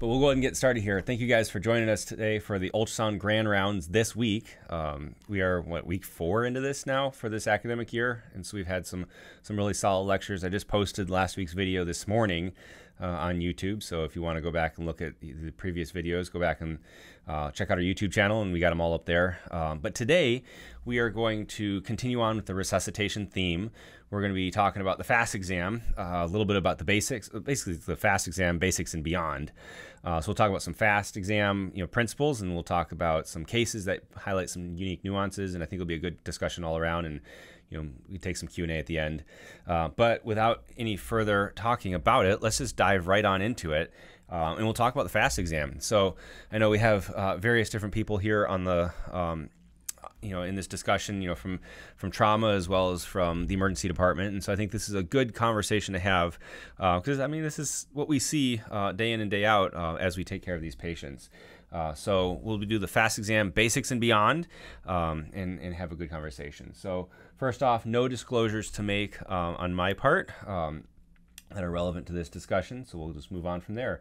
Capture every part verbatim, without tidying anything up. But we'll go ahead and get started here. Thank you guys for joining us today for the ultrasound grand rounds this week. Um, we are, what, week four into this now for this academic year. And so we've had some, some really solid lectures. I just posted last week's video this morning uh, on YouTube. So if you want to go back and look at the previous videos, go back and uh, check out our YouTube channel, and we got them all up there. Um, but today we are going to continue on with the resuscitation theme. We're going to be talking about the FAST exam, uh, a little bit about the basics, basically the FAST exam, basics and beyond. Uh, so we'll talk about some FAST exam, you know, principles, and we'll talk about some cases that highlight some unique nuances. And I think it'll be a good discussion all around. And you know, we take some Q and A at the end. Uh, but without any further talking about it, let's just dive right on into it. Um, and we'll talk about the FAST exam. So I know we have uh, various different people here on the, um, you know, in this discussion, you know, from from trauma as well as from the emergency department. And so I think this is a good conversation to have because, uh, I mean, this is what we see uh, day in and day out uh, as we take care of these patients. Uh, so we'll do the FAST exam basics and beyond, um, and, and have a good conversation. So first off, no disclosures to make uh, on my part um, that are relevant to this discussion. So we'll just move on from there.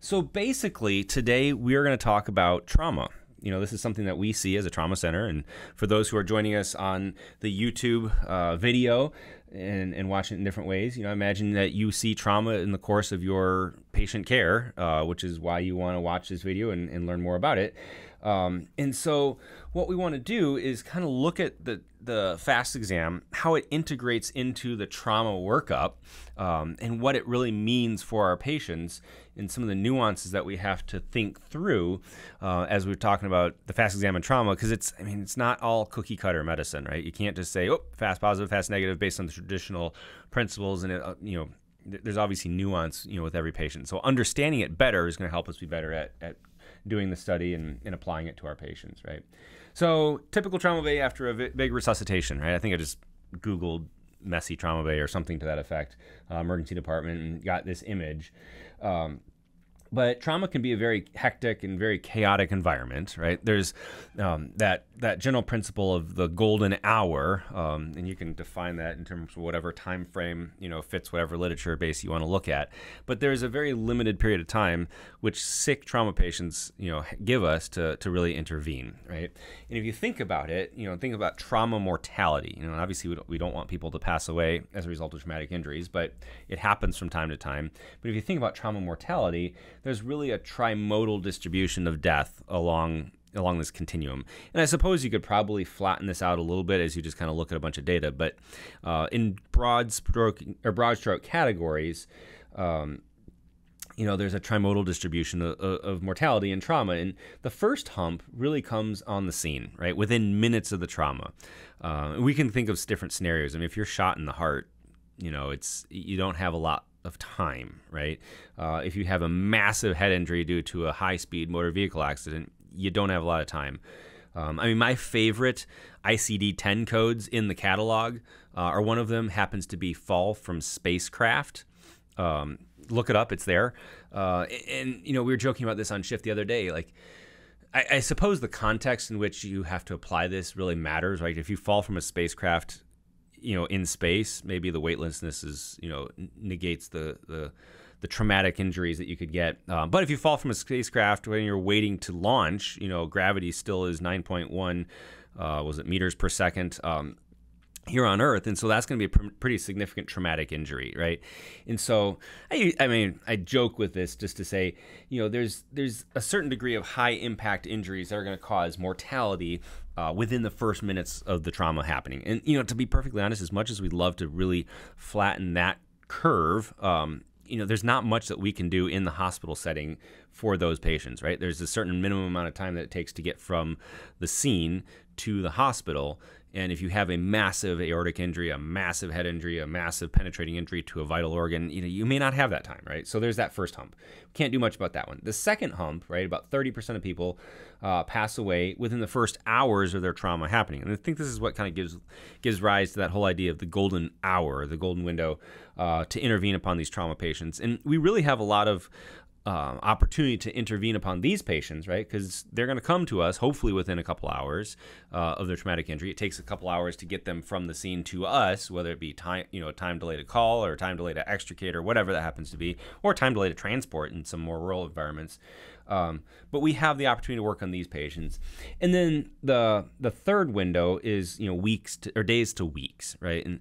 So basically today we're going to talk about trauma. You know, this is something that we see as a trauma center. And for those who are joining us on the YouTube uh, video and, and watching it in different ways, you know, I imagine that you see trauma in the course of your patient care, uh, which is why you want to watch this video and, and learn more about it. Um, and so what we want to do is kind of look at the, the FAST exam, how it integrates into the trauma workup, um, and what it really means for our patients and some of the nuances that we have to think through uh, as we're talking about the FAST exam and trauma, because it's, I mean, it's not all cookie cutter medicine, right? You can't just say, oh, FAST positive, FAST negative based on the traditional principles and, it, uh, you know, th there's obviously nuance, you know, with every patient. So understanding it better is going to help us be better at, at doing the study and, and applying it to our patients, right? So typical trauma bay after a big resuscitation, right? I think I just Googled messy trauma bay or something to that effect, uh, emergency department, and got this image. Um, but trauma can be a very hectic and very chaotic environment, right? There's um, that, that general principle of the golden hour, um, and you can define that in terms of whatever time frame, you know, fits whatever literature base you want to look at. But there's a very limited period of time which sick trauma patients, you know, give us to, to really intervene, right? And if you think about it, you know, think about trauma mortality. You know, and obviously we don't, we don't want people to pass away as a result of traumatic injuries, but it happens from time to time. But if you think about trauma mortality, there's really a trimodal distribution of death along along this continuum. And I suppose you could probably flatten this out a little bit as you just kind of look at a bunch of data. But uh, in broad stroke or broad stroke categories, um, you know, there's a trimodal distribution of, of mortality and trauma. And the first hump really comes on the scene, right, within minutes of the trauma. Uh, we can think of different scenarios. I mean, if you're shot in the heart, you know, it's you don't have a lot of time, right? Uh, if you have a massive head injury due to a high-speed motor vehicle accident, you don't have a lot of time. Um, I mean, my favorite I C D ten codes in the catalog, uh, or one of them happens to be fall from spacecraft. Um, look it up, it's there. Uh, and, you know, we were joking about this on shift the other day. Like, I, I suppose the context in which you have to apply this really matters, right? If you fall from a spacecraft, you know, in space, maybe the weightlessness is, you know, negates the, the, the traumatic injuries that you could get. Uh, but if you fall from a spacecraft when you're waiting to launch, you know, gravity still is nine point one, uh, was it meters per second, um, here on Earth. And so that's going to be a pr pretty significant traumatic injury, right? And so, I, I mean, I joke with this just to say, you know, there's, there's a certain degree of high impact injuries that are going to cause mortality Uh, within the first minutes of the trauma happening. And, you know, to be perfectly honest, as much as we'd love to really flatten that curve, um, you know, there's not much that we can do in the hospital setting for those patients, right? There's a certain minimum amount of time that it takes to get from the scene to the hospital. And if you have a massive aortic injury, a massive head injury, a massive penetrating injury to a vital organ, you know, you may not have that time, right? So there's that first hump. Can't do much about that one. The second hump, right, about thirty percent of people uh, pass away within the first hours of their trauma happening. And I think this is what kind of gives gives rise to that whole idea of the golden hour, the golden window uh, to intervene upon these trauma patients. And we really have a lot of um, opportunity to intervene upon these patients, right? Because they're going to come to us hopefully within a couple hours uh, of their traumatic injury. It takes a couple hours to get them from the scene to us, whether it be time, you know, time delay to call or time delay to extricate or whatever that happens to be, or time delay to transport in some more rural environments. Um, but we have the opportunity to work on these patients. And then the the third window is, you know, weeks to, or days to weeks, right? And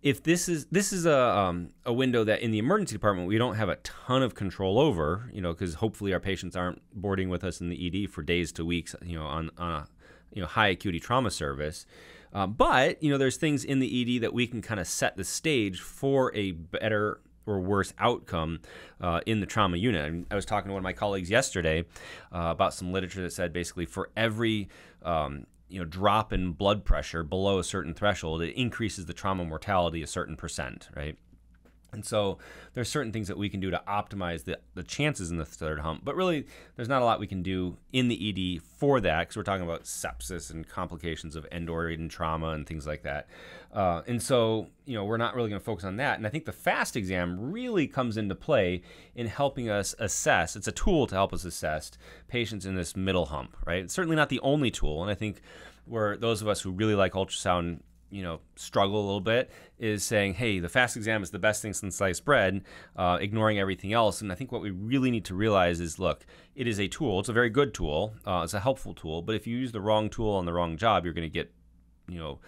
if this is this is a um, a window that in the emergency department we don't have a ton of control over, you know, because hopefully our patients aren't boarding with us in the E D for days to weeks, you know, on, on a you know high acuity trauma service. Uh, but you know, there's things in the E D that we can kind of set the stage for a better or worse outcome uh, in the trauma unit. I mean, I was talking to one of my colleagues yesterday uh, about some literature that said basically for every um, you know drop in blood pressure below a certain threshold, it increases the trauma mortality a certain percent, right? And so there's certain things that we can do to optimize the, the chances in the third hump, but really there's not a lot we can do in the E D for that because we're talking about sepsis and complications of end-organ trauma and things like that. Uh, and so, you know, we're not really going to focus on that. And I think the FAST exam really comes into play in helping us assess. It's a tool to help us assess patients in this middle hump, right? It's certainly not the only tool. And I think where those of us who really like ultrasound, you know, struggle a little bit is saying, hey, the FAST exam is the best thing since sliced bread, uh, ignoring everything else. And I think what we really need to realize is, look, it is a tool. It's a very good tool. Uh, it's a helpful tool. But if you use the wrong tool on the wrong job, you're going to get, you know,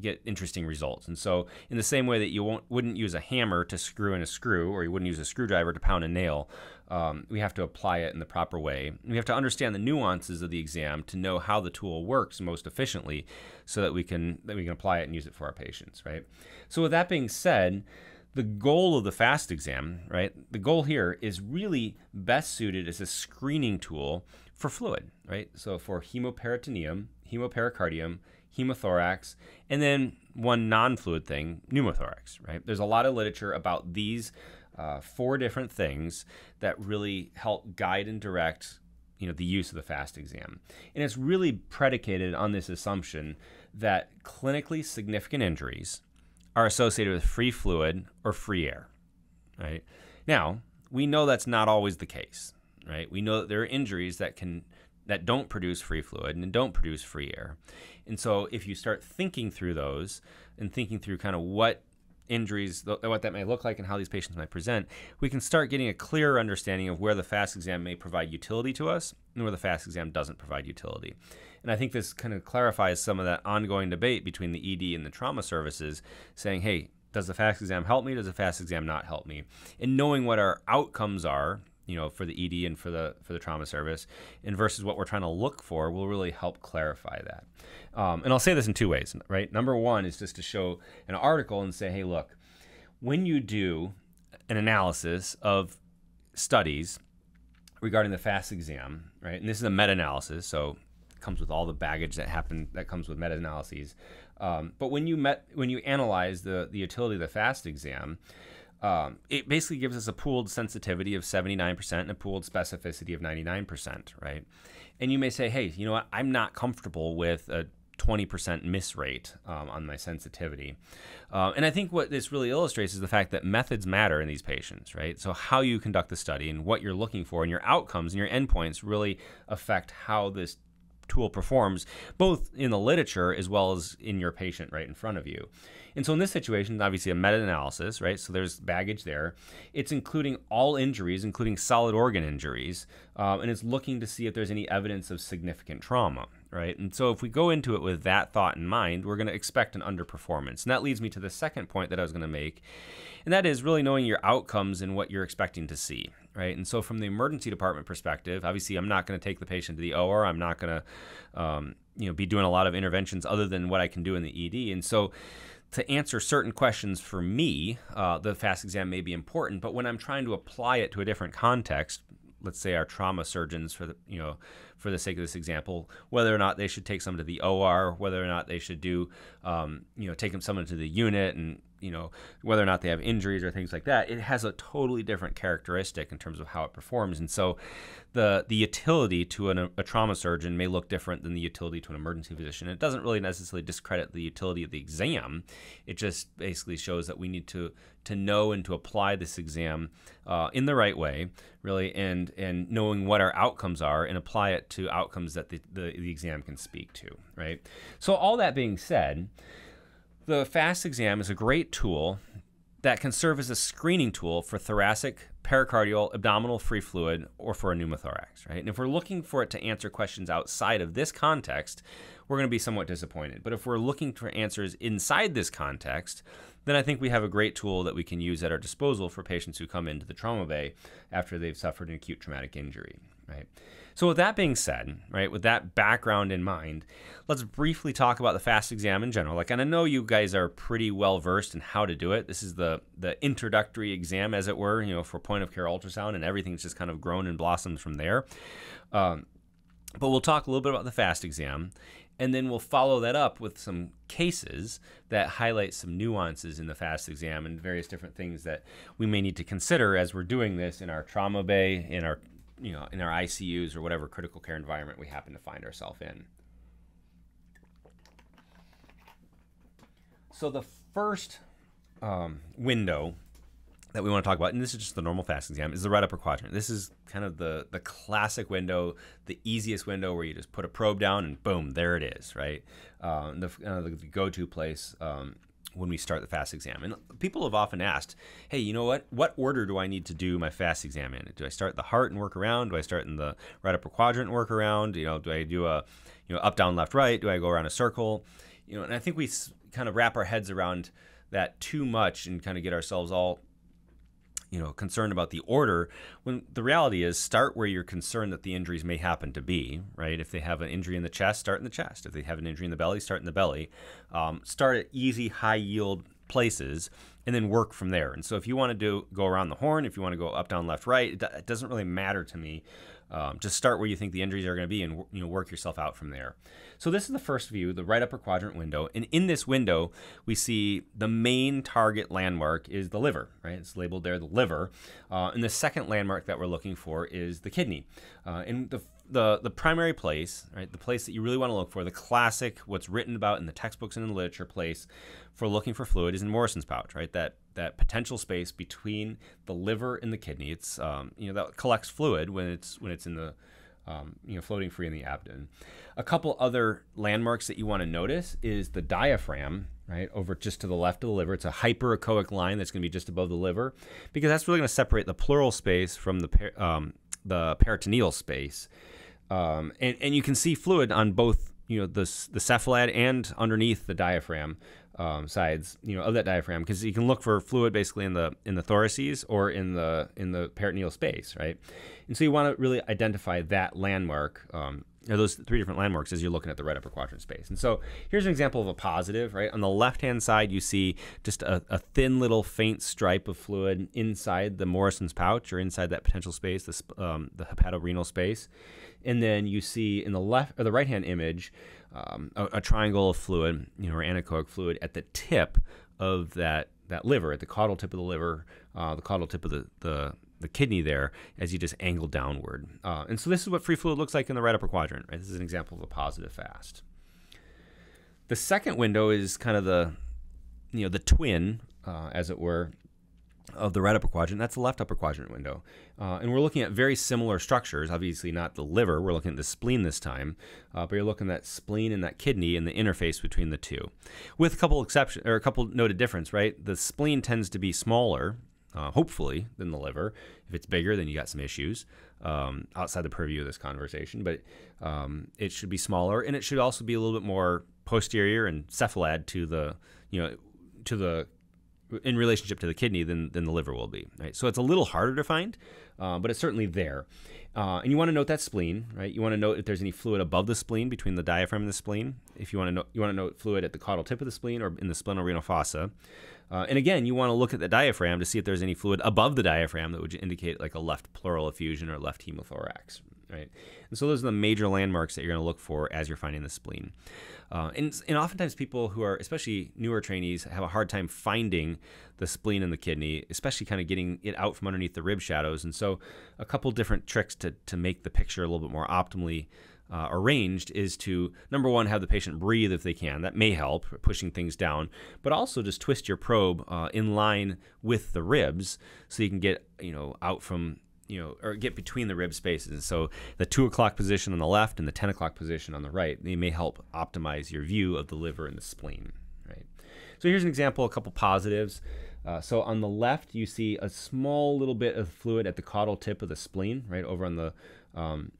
get interesting results. And so in the same way that you won't, wouldn't use a hammer to screw in a screw, or you wouldn't use a screwdriver to pound a nail, um, we have to apply it in the proper way. We have to understand the nuances of the exam to know how the tool works most efficiently so that we can, that we can apply it and use it for our patients, right? So with that being said, the goal of the FAST exam, right, the goal here is really best suited as a screening tool for fluid, right? So for hemoperitoneum, hemopericardium, hemothorax, and then one non-fluid thing, pneumothorax, right? There's a lot of literature about these uh, four different things that really help guide and direct, you know, the use of the FAST exam. And it's really predicated on this assumption that clinically significant injuries are associated with free fluid or free air, right? Now, we know that's not always the case, right? We know that there are injuries that can that don't produce free fluid and don't produce free air. And so if you start thinking through those and thinking through kind of what injuries, what that may look like and how these patients might present, we can start getting a clearer understanding of where the FAST exam may provide utility to us and where the FAST exam doesn't provide utility. And I think this kind of clarifies some of that ongoing debate between the E D and the trauma services saying, hey, does the FAST exam help me? Does the FAST exam not help me? And knowing what our outcomes are, you know, for the E D and for the for the trauma service, and versus what we're trying to look for, will really help clarify that. Um, and I'll say this in two ways, right? Number one is just to show an article and say, hey, look, when you do an analysis of studies regarding the FAST exam, right? And this is a meta-analysis, so it comes with all the baggage that happened that comes with meta-analyses. Um, but when you met when you analyze the the utility of the FAST exam, Um, it basically gives us a pooled sensitivity of seventy-nine percent and a pooled specificity of ninety-nine percent, right? And you may say, hey, you know what? I'm not comfortable with a twenty percent miss rate um, on my sensitivity. Uh, and I think what this really illustrates is the fact that methods matter in these patients, right? So how you conduct the study and what you're looking for and your outcomes and your endpoints really affect how this tool performs, both in the literature as well as in your patient right in front of you. And so in this situation, obviously a meta-analysis, right? So there's baggage there. It's including all injuries, including solid organ injuries, um, and it's looking to see if there's any evidence of significant trauma, right? And so if we go into it with that thought in mind, we're going to expect an underperformance. And that leads me to the second point that I was going to make, and that is really knowing your outcomes and what you're expecting to see, right? And so from the emergency department perspective, obviously I'm not going to take the patient to the O R. I'm not going to um, you know, be doing a lot of interventions other than what I can do in the E D. And so to answer certain questions for me, uh, the FAST exam may be important, but when I'm trying to apply it to a different context, let's say our trauma surgeons, for the, you know, for the sake of this example, whether or not they should take someone to the O R, whether or not they should do, um, you know, take someone to the unit and you know, whether or not they have injuries or things like that, it has a totally different characteristic in terms of how it performs. And so the, the utility to an, a trauma surgeon may look different than the utility to an emergency physician. It doesn't really necessarily discredit the utility of the exam. It just basically shows that we need to to know and to apply this exam uh, in the right way, really, and and knowing what our outcomes are and apply it to outcomes that the, the, the exam can speak to, right? So all that being said, the FAST exam is a great tool that can serve as a screening tool for thoracic, pericardial, abdominal free fluid, or for a pneumothorax, right? And if we're looking for it to answer questions outside of this context, we're going to be somewhat disappointed. But if we're looking for answers inside this context, then I think we have a great tool that we can use at our disposal for patients who come into the trauma bay after they've suffered an acute traumatic injury, right? So with that being said, right, with that background in mind, let's briefly talk about the FAST exam in general. Like, and I know you guys are pretty well versed in how to do it. This is the the introductory exam, as it were, you know, for point of care ultrasound, and everything's just kind of grown and blossoms from there. Um, but we'll talk a little bit about the FAST exam, and then we'll follow that up with some cases that highlight some nuances in the FAST exam and various different things that we may need to consider as we're doing this in our trauma bay, in our, you know, in our I C Us or whatever critical care environment we happen to find ourselves in. So the first um, window that we want to talk about, and this is just the normal FAST exam, is the right upper quadrant. This is kind of the, the classic window, the easiest window where you just put a probe down and boom, there it is, right? Uh, the, uh, the go-to place um, when we start the FAST exam. And people have often asked, hey, you know what, what order do I need to do my FAST exam in? Do I start the heart and work around? Do I start in the right upper quadrant and work around? You know, do I do a, you know, up, down, left, right? Do I go around a circle? You know, and I think we kind of wrap our heads around that too much and kind of get ourselves all, you know, concerned about the order, when the reality is start where you're concerned that the injuries may happen to be, right? If they have an injury in the chest, start in the chest. If they have an injury in the belly, start in the belly. Um, start at easy, high yield places and then work from there. And so if you want to do go around the horn, if you want to go up, down, left, right, it, it doesn't really matter to me. Um, just start where you think the injuries are going to be and, you know, work yourself out from there. So this is the first view, the right upper quadrant window. And in this window, we see the main target landmark is the liver, right? It's labeled there, the liver. Uh, and the second landmark that we're looking for is the kidney. Uh, and the, the, the primary place, right, the place that you really want to look for, the classic, what's written about in the textbooks and in the literature place for looking for fluid is in Morrison's pouch, right? That that potential space between the liver and the kidney. It's, um, you know, that collects fluid when it's, when it's in the, um, you know, floating free in the abdomen. A couple other landmarks that you want to notice is the diaphragm, right, over just to the left of the liver. It's a hyperechoic line that's going to be just above the liver because that's really going to separate the pleural space from the, um, the peritoneal space. Um, and, and you can see fluid on both, you know, the, the cephalad and underneath the diaphragm. Um, sides, you know, of that diaphragm, because you can look for fluid basically in the in the thoraces or in the in the peritoneal space, right? And so you want to really identify that landmark, um, or those three different landmarks as you're looking at the right upper quadrant space. And so here's an example of a positive, right? On the left-hand side, you see just a, a thin little faint stripe of fluid inside the Morrison's pouch or inside that potential space, this, um, the hepatorenal space. And then you see in the left or the right-hand image, Um, a, a triangle of fluid, you know, or anechoic fluid at the tip of that that liver, at the caudal tip of the liver, uh, the caudal tip of the, the the kidney there, as you just angle downward. Uh, and so this is what free fluid looks like in the right upper quadrant, right? This is an example of a positive FAST. The second window is kind of the, you know, the twin, uh, as it were, of the right upper quadrant. That's the left upper quadrant window. Uh, and we're looking at very similar structures, obviously not the liver, we're looking at the spleen this time, uh, but you're looking at that spleen and that kidney and the interface between the two. With a couple exceptions, or a couple noted difference, right? The spleen tends to be smaller, uh, hopefully, than the liver. If it's bigger, then you got some issues um, outside the purview of this conversation, but um, it should be smaller and it should also be a little bit more posterior and cephalad to the, you know, to the in relationship to the kidney than, than the liver will be, right? So it's a little harder to find, uh, but it's certainly there. Uh, and you want to note that spleen, right? You want to note if there's any fluid above the spleen between the diaphragm and the spleen. If you want to know, you want to note fluid at the caudal tip of the spleen or in the splenorenal fossa. Uh, and again, you want to look at the diaphragm to see if there's any fluid above the diaphragm that would indicate like a left pleural effusion or left hemothorax, right? And so those are the major landmarks that you're going to look for as you're finding the spleen. Uh, and, and oftentimes people who are, especially newer trainees, have a hard time finding the spleen and the kidney, especially kind of getting it out from underneath the rib shadows. And so a couple different tricks to, to make the picture a little bit more optimally Uh, arranged is to, number one, have the patient breathe if they can. That may help, pushing things down, but also just twist your probe uh, in line with the ribs so you can get, you know, out from, you know, or get between the rib spaces. So the two o'clock position on the left and the ten o'clock position on the right, they may help optimize your view of the liver and the spleen, right? So here's an example, a couple positives. Uh, so on the left, you see a small little bit of fluid at the caudal tip of the spleen, right, over on the um,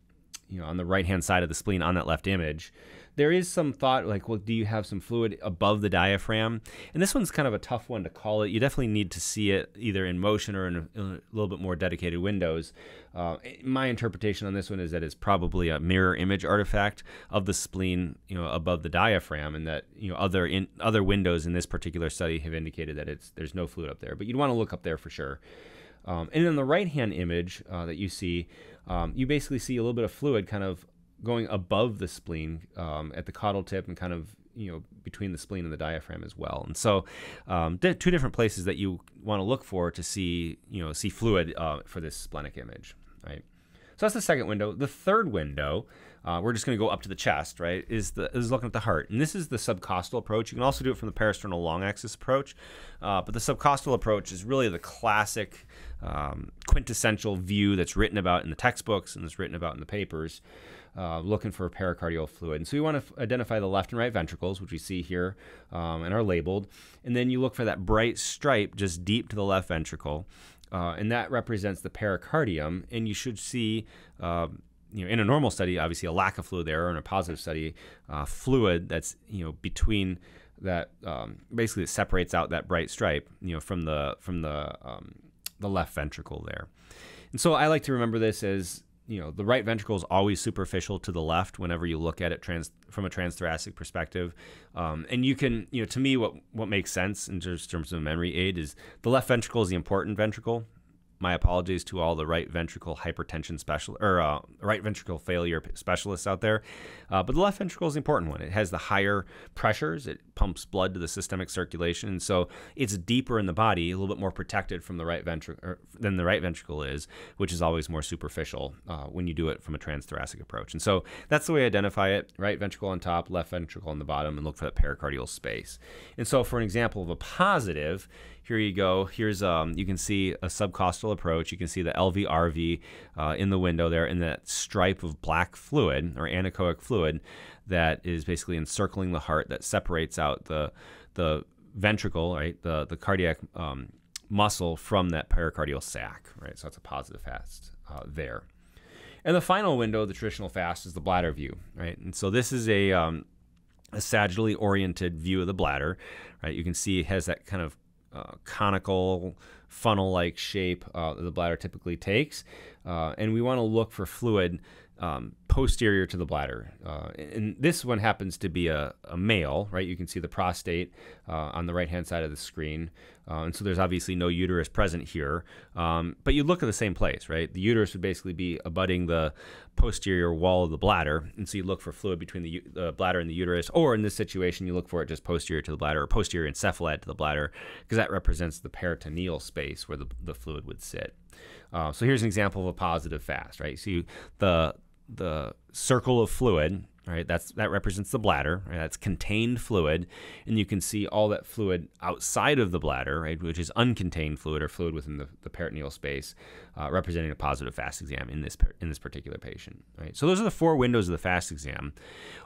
you know, on the right-hand side of the spleen on that left image. There is some thought like, well, do you have some fluid above the diaphragm? And this one's kind of a tough one to call it. You definitely need to see it either in motion or in a, in a little bit more dedicated windows. Uh, my interpretation on this one is that it's probably a mirror image artifact of the spleen, you know, above the diaphragm, and that, you know, other in other windows in this particular study have indicated that it's there's no fluid up there, but you'd want to look up there for sure. Um, and in the right-hand image uh, that you see, um, you basically see a little bit of fluid kind of going above the spleen um, at the caudal tip and kind of, you know, between the spleen and the diaphragm as well. And so um, two different places that you want to look for to see, you know, see fluid uh, for this splenic image, right? So that's the second window. The third window, uh, we're just going to go up to the chest, right, is, the, is looking at the heart. And this is the subcostal approach. You can also do it from the parasternal long axis approach. Uh, but the subcostal approach is really the classic um, quintessential view that's written about in the textbooks and that's written about in the papers, uh, looking for pericardial fluid. And so you want to identify the left and right ventricles, which we see here um, and are labeled. And then you look for that bright stripe just deep to the left ventricle. Uh, and that represents the pericardium, and you should see, uh, you know, in a normal study, obviously a lack of fluid there, or in a positive study, uh, fluid that's, you know, between that, um, basically it separates out that bright stripe, you know, from the from the um, the left ventricle there. And so I like to remember this as, you know, the right ventricle is always superficial to the left whenever you look at it trans from a transthoracic perspective. Um, and you can, you know, to me, what, what makes sense in terms of memory aid is the left ventricle is the important ventricle. My apologies to all the right ventricle hypertension special or uh, right ventricle failure specialists out there. Uh, but the left ventricle is the important one. It has the higher pressures. It pumps blood to the systemic circulation. And so it's deeper in the body, a little bit more protected from the right ventricle than the right ventricle is, which is always more superficial uh, when you do it from a transthoracic approach. And so that's the way I identify it. Right ventricle on top, left ventricle on the bottom, and look for that pericardial space. And so for an example of a positive, here you go. Here's um, you can see a subcostal approach. You can see the L V R V uh, in the window there, and that stripe of black fluid or anechoic fluid that is basically encircling the heart that separates out the the ventricle, right, the the cardiac um, muscle from that pericardial sac, right. So that's a positive fast uh, there. And the final window, the traditional fast, is the bladder view, right. And so this is a um, a sagittally oriented view of the bladder, right. You can see it has that kind of Uh, conical funnel-like shape uh, that the bladder typically takes, uh, and we want to look for fluid um, posterior to the bladder. Uh, and this one happens to be a, a male, right? You can see the prostate uh, on the right-hand side of the screen, uh, and so there's obviously no uterus present here. Um, but you look at the same place, right? The uterus would basically be abutting the posterior wall of the bladder, and so you look for fluid between the uh, bladder and the uterus, or in this situation, you look for it just posterior to the bladder or posterior encephalate to the bladder, because that represents the peritoneal space where the, the fluid would sit. Uh, so here's an example of a positive fast, right? So you, the the circle of fluid, right? That's that represents the bladder, right? That's contained fluid, and you can see all that fluid outside of the bladder, right? Which is uncontained fluid or fluid within the, the peritoneal space, uh, representing a positive fast exam in this in this particular patient, right? So those are the four windows of the fast exam.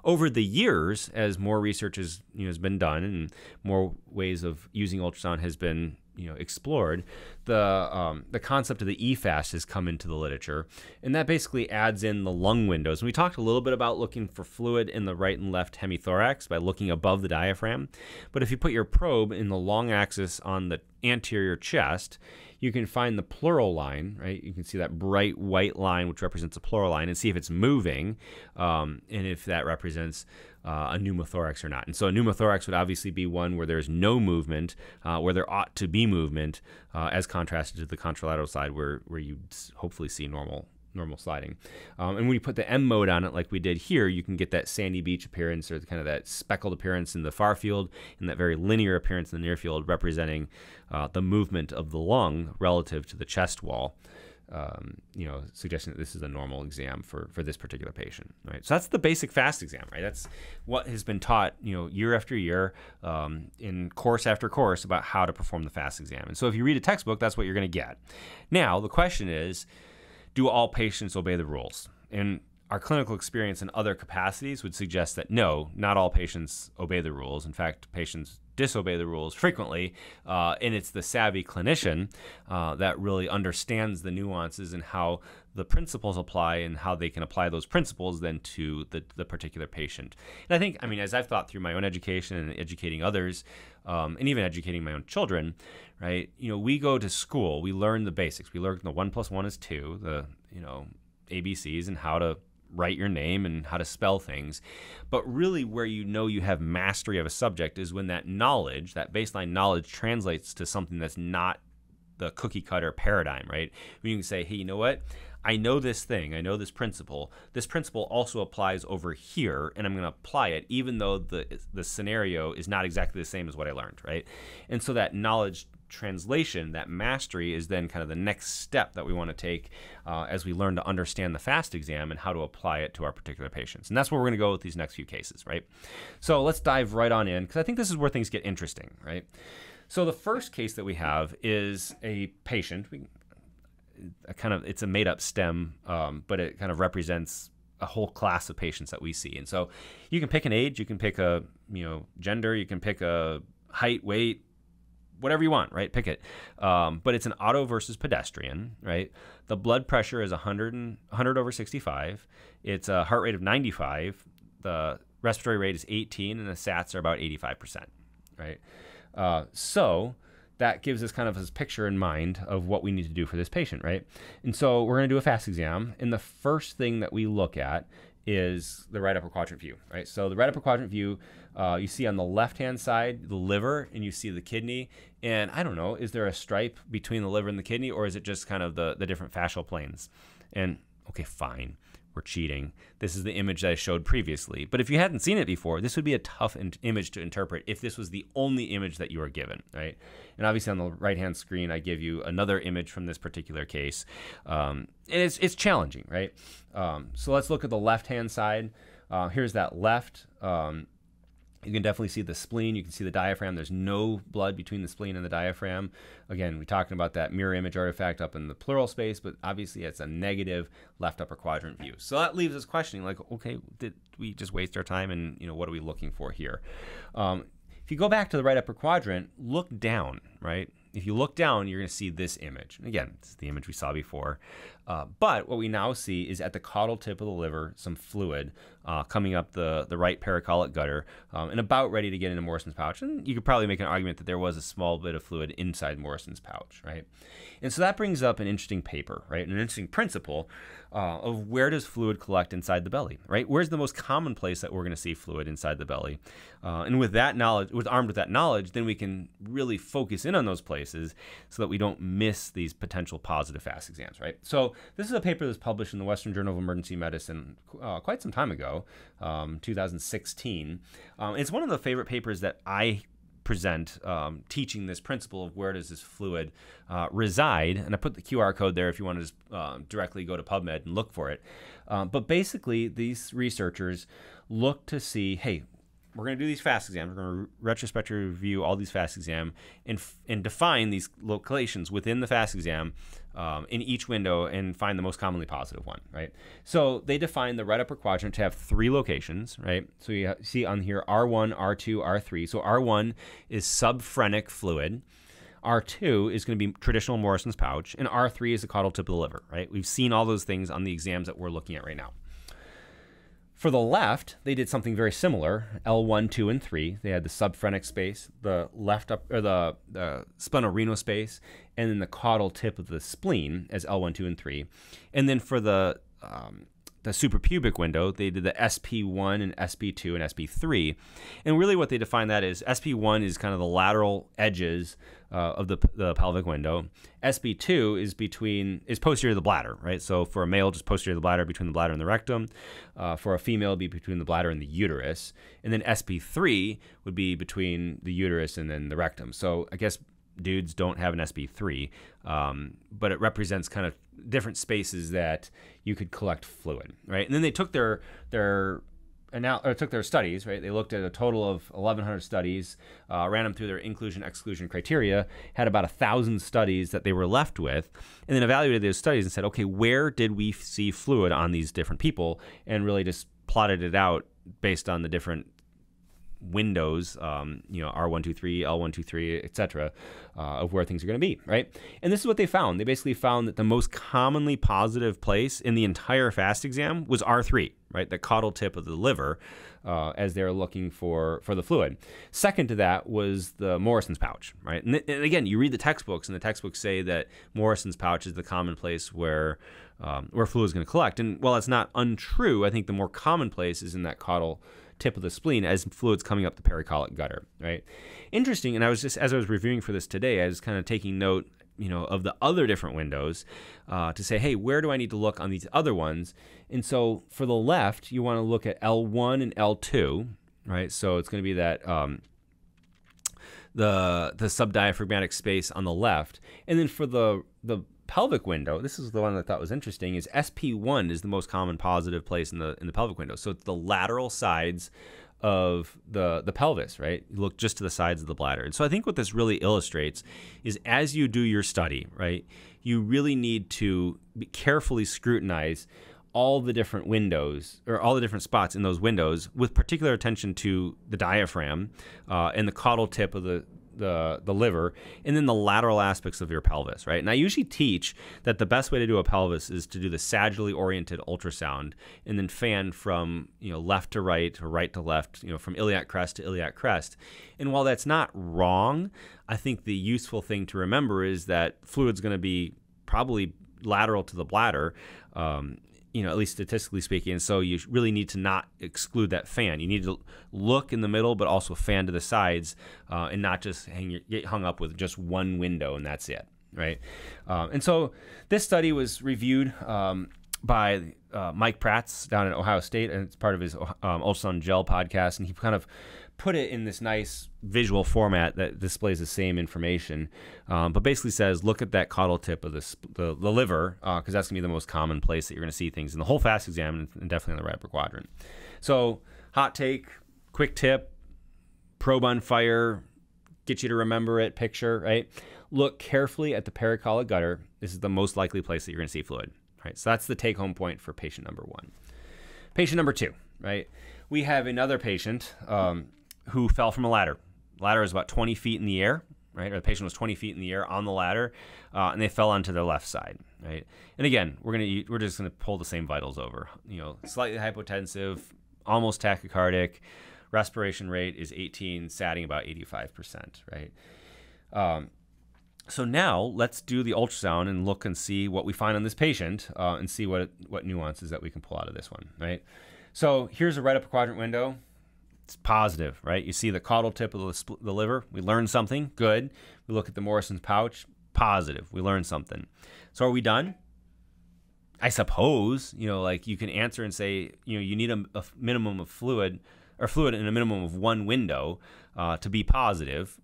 Over the years, as more research has you know has been done and more ways of using ultrasound has been you know, explored, the um, the concept of the eFAST has come into the literature, and that basically adds in the lung windows. And we talked a little bit about looking for fluid in the right and left hemithorax by looking above the diaphragm, but if you put your probe in the long axis on the anterior chest, you can find the pleural line, right? You can see that bright white line, which represents a pleural line, and see if it's moving, um, and if that represents Uh, a pneumothorax or not. And so a pneumothorax would obviously be one where there's no movement, uh, where there ought to be movement, uh, as contrasted to the contralateral side where, where you hopefully see normal normal sliding. Um, and when you put the M mode on it like we did here, you can get that sandy beach appearance, or the, kind of that speckled appearance in the far field and that very linear appearance in the near field, representing uh, the movement of the lung relative to the chest wall. Um, you know, suggesting that this is a normal exam for, for this particular patient, right? So that's the basic FAST exam, right? That's what has been taught, you know, year after year, um, in course after course, about how to perform the FAST exam. And so if you read a textbook, that's what you're going to get. Now, the question is, do all patients obey the rules? And our clinical experience in other capacities would suggest that no, not all patients obey the rules. In fact, patients disobey the rules frequently, uh, and it's the savvy clinician uh, that really understands the nuances and how the principles apply and how they can apply those principles then to the, the particular patient. And I think, I mean, as I've thought through my own education and educating others, um, and even educating my own children, right? You know, we go to school, we learn the basics. We learn the one plus one is two, the, you know, A B Cs and how to write your name and how to spell things. But really where you know you have mastery of a subject is when that knowledge, that baseline knowledge, translates to something that's not the cookie cutter paradigm, right? When you can say, hey, you know what? I know this thing, I know this principle. This principle also applies over here, and I'm gonna apply it even though the, the scenario is not exactly the same as what I learned, right? And so that knowledge translation, that mastery, is then kind of the next step that we want to take uh, as we learn to understand the FAST exam and how to apply it to our particular patients. And that's where we're going to go with these next few cases, right? So let's dive right on in, because I think this is where things get interesting, right? So the first case that we have is a patient. We, a kind of, it's a made-up stem, um, but it kind of represents a whole class of patients that we see. And so you can pick an age, you can pick a you know gender, you can pick a height, weight, whatever you want, right? Pick it. Um, but it's an auto versus pedestrian, right? The blood pressure is one hundred over sixty-five. It's a heart rate of ninety-five. The respiratory rate is eighteen, and the sats are about eighty-five percent, right? Uh, so that gives us kind of this picture in mind of what we need to do for this patient, right? And so we're going to do a FAST exam. And the first thing that we look at is the right upper quadrant view, right? So the right upper quadrant view, uh, you see on the left-hand side, the liver, and you see the kidney. And I don't know, is there a stripe between the liver and the kidney, or is it just kind of the, the different fascial planes? And okay, fine, we're cheating. This is the image that I showed previously. But if you hadn't seen it before, this would be a tough in image to interpret if this was the only image that you were given, right? And obviously on the right-hand screen, I give you another image from this particular case. Um, and it's, it's challenging, right? Um, so let's look at the left-hand side. Uh, here's that left. Um, you can definitely see the spleen. You can see the diaphragm. There's no blood between the spleen and the diaphragm. Again, we're talking about that mirror image artifact up in the pleural space, but obviously it's a negative left upper quadrant view. So that leaves us questioning, like, okay, did we just waste our time? And, you know, what are we looking for here? Um, if you go back to the right upper quadrant, look down, right? If you look down, you're going to see this image. And again, this is the image we saw before. Uh, but what we now see is at the caudal tip of the liver, some fluid uh, coming up the, the right pericolic gutter, um, and about ready to get into Morrison's pouch. And you could probably make an argument that there was a small bit of fluid inside Morrison's pouch, right? And so that brings up an interesting paper, right? An interesting principle uh, of where does fluid collect inside the belly, right? Where's the most common place that we're going to see fluid inside the belly? Uh, and with that knowledge, with armed with that knowledge, then we can really focus in on those places, so that we don't miss these potential positive FAST exams, right? So this is a paper that's published in the Western Journal of Emergency Medicine uh, quite some time ago, um, two thousand sixteen. Um, it's one of the favorite papers that I present, um, teaching this principle of where does this fluid uh, reside. And I put the Q R code there if you want to just uh, directly go to PubMed and look for it. Uh, but basically, these researchers look to see, hey, we're going to do these FAST exams. We're going to retrospectively review all these FAST exams and, and define these locations within the FAST exam um, in each window and find the most commonly positive one, right? So they define the right upper quadrant to have three locations, right? So you see on here R one, R two, R three. So R one is subphrenic fluid. R two is going to be traditional Morrison's pouch. And R three is the caudal tip of the liver, right? We've seen all those things on the exams that we're looking at right now. For the left, they did something very similar, L one, two, and three. They had the subphrenic space, the left up, or the, the splenorenal space, and then the caudal tip of the spleen as L one, two, and three. And then for the um, the suprapubic window, they did the S P one and S P two and S P three. And really what they define that is S P one is kind of the lateral edges uh, of the, the pelvic window. S P two is between, is posterior to the bladder, right? So for a male, just posterior to the bladder, between the bladder and the rectum. Uh, for a female, it'd be between the bladder and the uterus. And then S P three would be between the uterus and then the rectum. So I guess dudes don't have an S P three, um, but it represents kind of different spaces that you could collect fluid, right? And then they took their their and now took their studies, right? They looked at a total of eleven hundred studies, uh, ran them through their inclusion-exclusion criteria, had about a thousand studies that they were left with, and then evaluated those studies and said, okay, where did we see fluid on these different people? And really just plotted it out based on the different windows, um, you know, R one two three, L one two three, et cetera, uh, of where things are going to be, right? And this is what they found. They basically found that the most commonly positive place in the entire FAST exam was R three, right? The caudal tip of the liver, uh, as they're looking for, for the fluid. Second to that was the Morrison's pouch, right? And, and again, you read the textbooks, and the textbooks say that Morrison's pouch is the common place where, um, where fluid is going to collect. And while it's not untrue, I think the more common place is in that caudal tip of the spleen as fluids coming up the pericolic gutter, right? Interesting, and I was just, as I was reviewing for this today, I was kind of taking note, you know, of the other different windows uh, to say, hey, where do I need to look on these other ones? And so for the left, you want to look at L one and L two, right? So it's going to be that um, the the subdiaphragmatic space on the left, and then for the the pelvic window, this is the one that I thought was interesting, is S P one is the most common positive place in the in the pelvic window. So it's the lateral sides of the, the pelvis, right? You look just to the sides of the bladder. And so I think what this really illustrates is as you do your study, right, you really need to carefully scrutinize all the different windows or all the different spots in those windows with particular attention to the diaphragm uh, and the caudal tip of the The, the liver, and then the lateral aspects of your pelvis, right? And I usually teach that the best way to do a pelvis is to do the sagittally oriented ultrasound and then fan from, you know, left to right or right to left, you know, from iliac crest to iliac crest. And while that's not wrong, I think the useful thing to remember is that fluid's going to be probably lateral to the bladder, um, you know, at least statistically speaking. And so you really need to not exclude that fan. You need to look in the middle, but also fan to the sides, uh, and not just hang your, get hung up with just one window and that's it, right? Um, and so this study was reviewed um, by uh, Mike Pratz down at Ohio State, and it's part of his um, Ultrasound Gel podcast, and he kind of put it in this nice visual format that displays the same information, um, but basically says, look at that caudal tip of the, the, the liver, because uh, that's going to be the most common place that you're going to see things in the whole FAST exam, and definitely in the right upper quadrant. So hot take, quick tip, probe on fire, get you to remember it picture, right? Look carefully at the pericolic gutter. This is the most likely place that you're going to see fluid, right? So that's the take-home point for patient number one. Patient number two, right? We have another patient um, who fell from a ladder. The ladder was about twenty feet in the air, right? Or the patient was twenty feet in the air on the ladder, uh, and they fell onto their left side, right? And again, we're gonna we're just gonna pull the same vitals over. You know, slightly hypotensive, almost tachycardic, respiration rate is eighteen, satting about eighty-five percent, right? Um, so now let's do the ultrasound and look and see what we find on this patient, uh, and see what what nuances that we can pull out of this one, right? So here's a right upper quadrant window. It's positive, right? You see the caudal tip of the, the liver. We learned something. Good. We look at the Morrison's pouch. Positive. We learned something. So are we done? I suppose, you know, like you can answer and say, you know, you need a, a minimum of fluid or fluid in a minimum of one window uh, to be positive,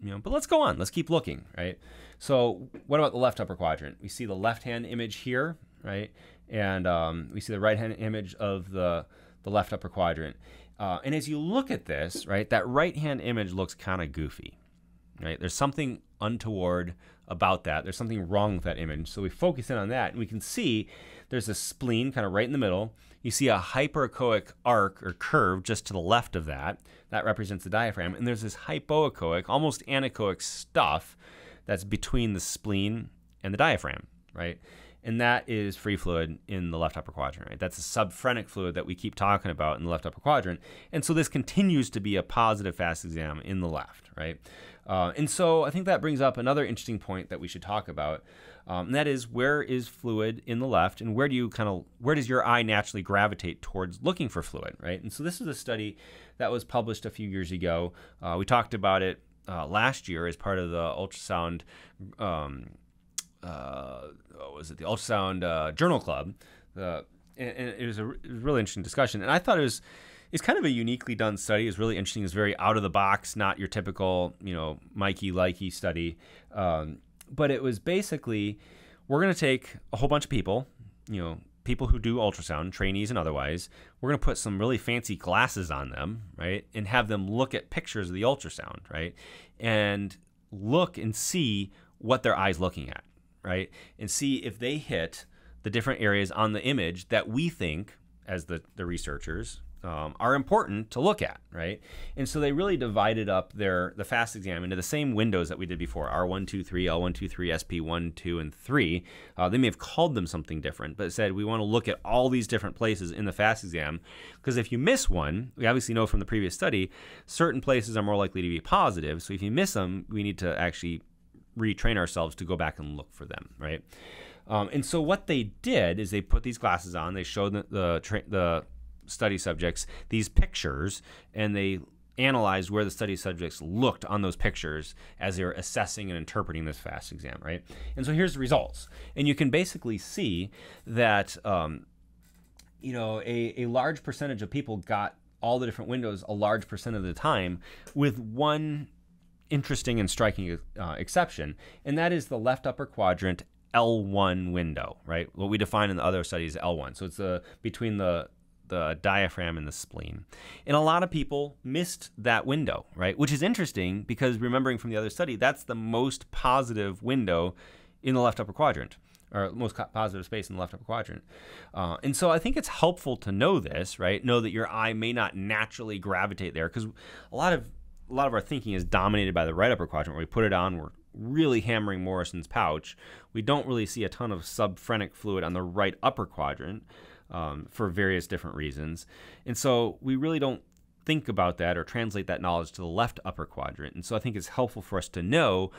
you know, but let's go on. Let's keep looking, right? So what about the left upper quadrant? We see the left-hand image here, right? And um, we see the right-hand image of the, the left upper quadrant. Uh, and as you look at this, right, that right-hand image looks kind of goofy, right? There's something untoward about that. There's something wrong with that image. So we focus in on that, and we can see there's a spleen kind of right in the middle. You see a hyperechoic arc or curve just to the left of that. That represents the diaphragm. And there's this hypoechoic, almost anechoic stuff that's between the spleen and the diaphragm, right? And that is free fluid in the left upper quadrant, right? That's a subphrenic fluid that we keep talking about in the left upper quadrant. And so this continues to be a positive FAST exam in the left, right? Uh, and so I think that brings up another interesting point that we should talk about, um, and that is, where is fluid in the left, and where do you kind of where does your eye naturally gravitate towards looking for fluid, right? And so this is a study that was published a few years ago. Uh, we talked about it uh, last year as part of the ultrasound. Um, uh, what was it the ultrasound uh, journal club? Uh, and, and it was a it was a really interesting discussion, and I thought it was. It's kind of a uniquely done study. It's really interesting. It's very out of the box, not your typical, you know, Mikey-likey study. Um, but it was basically, we're going to take a whole bunch of people, you know, people who do ultrasound, trainees and otherwise. We're going to put some really fancy glasses on them, right, and have them look at pictures of the ultrasound, right, and look and see what their eye's looking at, right, and see if they hit the different areas on the image that we think, as the, the researchers, Um, are important to look at, right? And so they really divided up their the FAST exam into the same windows that we did before, R one, two, three, L one, two, three, S P one, two, and three. Uh, they may have called them something different, but said we want to look at all these different places in the FAST exam, because if you miss one, we obviously know from the previous study, certain places are more likely to be positive. So if you miss them, we need to actually retrain ourselves to go back and look for them, right? Um, and so what they did is they put these glasses on, they showed the, the, tra the study subjects these pictures, and they analyzed where the study subjects looked on those pictures as they were assessing and interpreting this FAST exam, right? And so here's the results. And you can basically see that, um, you know, a, a large percentage of people got all the different windows a large percent of the time, with one interesting and striking uh, exception, and that is the left upper quadrant L one window, right? What we define in the other studies L one. So it's the between the the diaphragm and the spleen. And a lot of people missed that window, right? Which is interesting, because remembering from the other study, that's the most positive window in the left upper quadrant, or most positive space in the left upper quadrant. Uh, and so I think it's helpful to know this, right? Know that your eye may not naturally gravitate there, because a lot of a lot of our thinking is dominated by the right upper quadrant, where we put it on, we're really hammering Morrison's pouch. We don't really see a ton of subphrenic fluid on the right upper quadrant, Um, for various different reasons. And so we really don't think about that or translate that knowledge to the left upper quadrant. And so I think it's helpful for us to know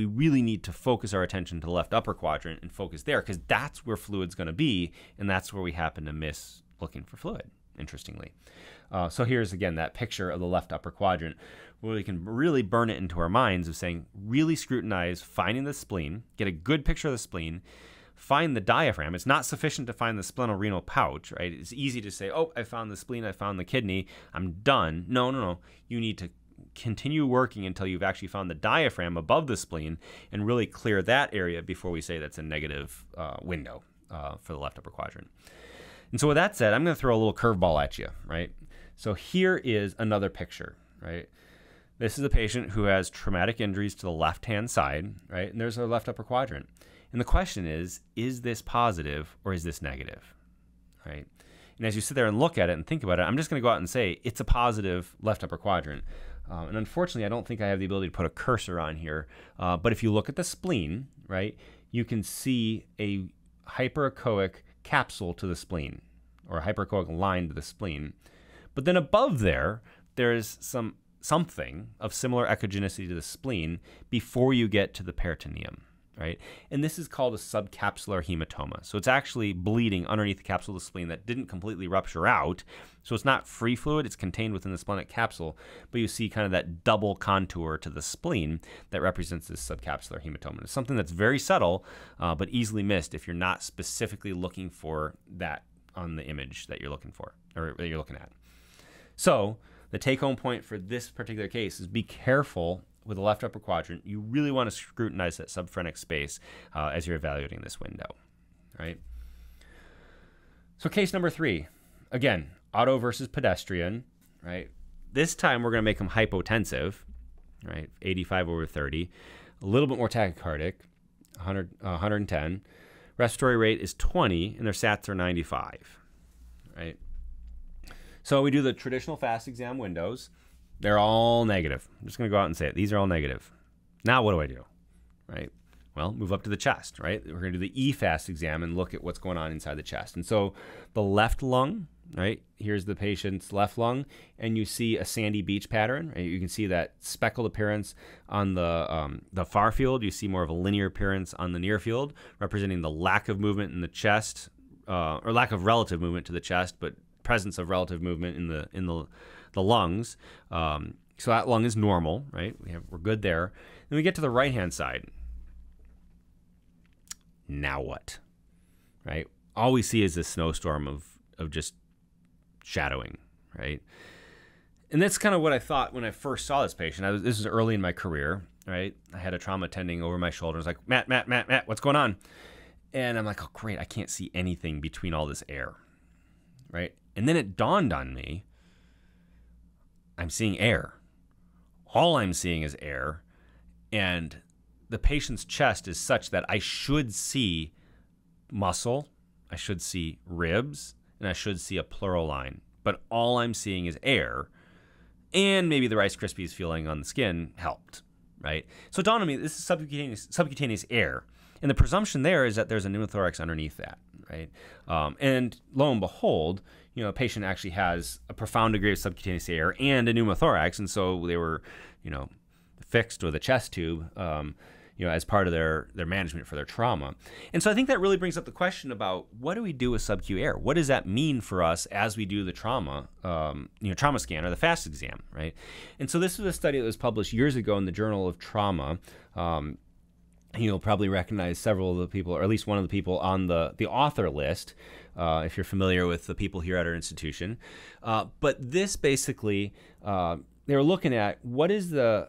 we really need to focus our attention to the left upper quadrant and focus there, because that's where fluid's going to be, and that's where we happen to miss looking for fluid, interestingly. Uh, so here's, again, that picture of the left upper quadrant, where we can really burn it into our minds of saying, really scrutinize finding the spleen, get a good picture of the spleen, find the diaphragm. It's not sufficient to find the splenorenal pouch, right? It's easy to say, oh, I found the spleen, I found the kidney, I'm done. No, no, no. You need to continue working until you've actually found the diaphragm above the spleen and really clear that area before we say that's a negative uh, window uh, for the left upper quadrant. And so with that said, I'm going to throw a little curveball at you, right? So here is another picture, right? This is a patient who has traumatic injuries to the left-hand side, right? And there's their left upper quadrant. And the question is, is this positive or is this negative, right? And as you sit there and look at it and think about it, I'm just going to go out and say it's a positive left upper quadrant. Um, and unfortunately, I don't think I have the ability to put a cursor on here. Uh, but if you look at the spleen, right, you can see a hyperechoic capsule to the spleen, or a hyperechoic line to the spleen. But then above there, there is some something of similar echogenicity to the spleen before you get to the peritoneum. Right? And this is called a subcapsular hematoma. So it's actually bleeding underneath the capsule of the spleen that didn't completely rupture out. So it's not free fluid, it's contained within the splenic capsule, but you see kind of that double contour to the spleen that represents this subcapsular hematoma. It's something that's very subtle, uh, but easily missed if you're not specifically looking for that on the image that you're looking for, or that you're looking at. So the take-home point for this particular case is, be careful with the left upper quadrant. You really want to scrutinize that subphrenic space uh, as you're evaluating this window, right? So case number three, again, auto versus pedestrian, right? This time we're going to make them hypotensive, right? eighty-five over thirty, a little bit more tachycardic, one hundred, uh, one ten. Respiratory rate is twenty, and their sats are ninety-five, right? So we do the traditional FAST exam windows. They're all negative. I'm just going to go out and say it. These are all negative. Now what do I do, right? Well, move up to the chest, right? We're going to do the eFAST exam and look at what's going on inside the chest. And so the left lung, right? Here's the patient's left lung, and you see a sandy beach pattern, right? You can see that speckled appearance on the, um, the far field. You see more of a linear appearance on the near field, representing the lack of movement in the chest, uh, or lack of relative movement to the chest, but presence of relative movement in the, in the, the lungs. Um, so that lung is normal, right? We have, we're good there. Then we get to the right-hand side. Now what, right? All we see is this snowstorm of, of just shadowing, right? And that's kind of what I thought when I first saw this patient. I was, this was early in my career, right? I had a trauma attending over my shoulder. I was like, Matt, Matt, Matt, Matt, what's going on? And I'm like, oh, great. I can't see anything between all this air, right? And then it dawned on me, I'm seeing air. All I'm seeing is air. And the patient's chest is such that I should see muscle, I should see ribs, and I should see a pleural line. But all I'm seeing is air, and maybe the Rice Krispies feeling on the skin helped, right? So it dawned on me, this is subcutaneous, subcutaneous air. And the presumption there is that there's a pneumothorax underneath that, right? Um, and lo and behold, you know, a patient actually has a profound degree of subcutaneous air and a pneumothorax, and so they were, you know, fixed with a chest tube, um, you know, as part of their, their management for their trauma. And so I think that really brings up the question about what do we do with sub-Q air? What does that mean for us as we do the trauma, um, you know, trauma scan or the FAST exam, right? And so this was a study that was published years ago in the Journal of Trauma. Um, you'll probably recognize several of the people, or at least one of the people on the, the author list, uh, if you're familiar with the people here at our institution. Uh, but this basically, uh, they were looking at what is the,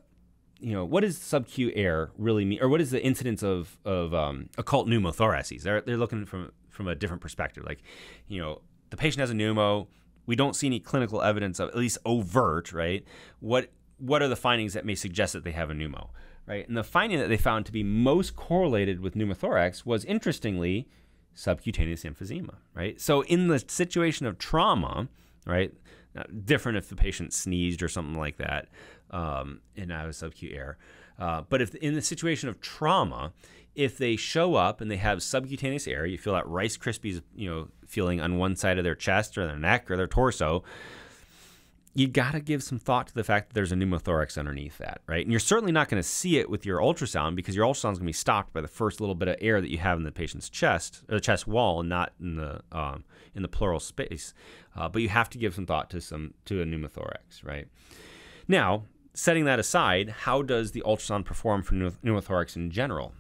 you know, what does sub-Q air really mean, or what is the incidence of, of um, occult pneumothoraces? They're, they're looking from, from a different perspective. Like, you know, the patient has a pneumo. We don't see any clinical evidence of, at least overt, right? What, what are the findings that may suggest that they have a pneumo, right? And the finding that they found to be most correlated with pneumothorax was, interestingly, subcutaneous emphysema, right? So in the situation of trauma, right, now, different if the patient sneezed or something like that, um, and I was sub-Q air. Uh, but if in the situation of trauma, if they show up and they have subcutaneous air, you feel that Rice Krispies, you know, feeling on one side of their chest or their neck or their torso, you got to give some thought to the fact that there's a pneumothorax underneath that, right? And you're certainly not going to see it with your ultrasound because your ultrasound is going to be stopped by the first little bit of air that you have in the patient's chest, or the chest wall, and not in the um, in the pleural space. Uh, but you have to give some thought to some to a pneumothorax, right? Now, setting that aside, how does the ultrasound perform for pneumothorax in general?